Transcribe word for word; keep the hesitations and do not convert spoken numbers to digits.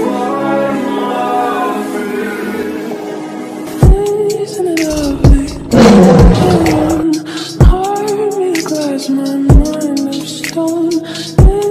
Heart made of glass, my mind of stone.